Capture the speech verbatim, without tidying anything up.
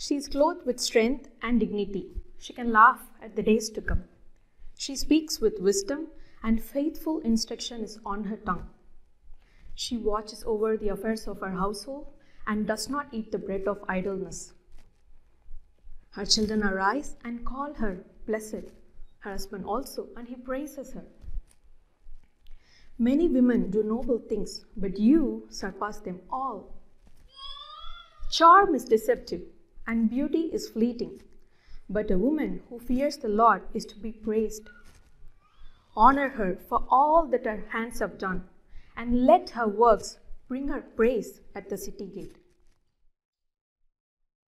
She is clothed with strength and dignity. She can laugh at the days to come. She speaks with wisdom, and faithful instruction is on her tongue. She watches over the affairs of her household and does not eat the bread of idleness. Her children arise and call her blessed, her husband also, and he praises her. Many women do noble things, but you surpass them all. Charm is deceptive, and beauty is fleeting, but a woman who fears the Lord is to be praised. Honor her for all that her hands have done, and let her works bring her praise at the city gate.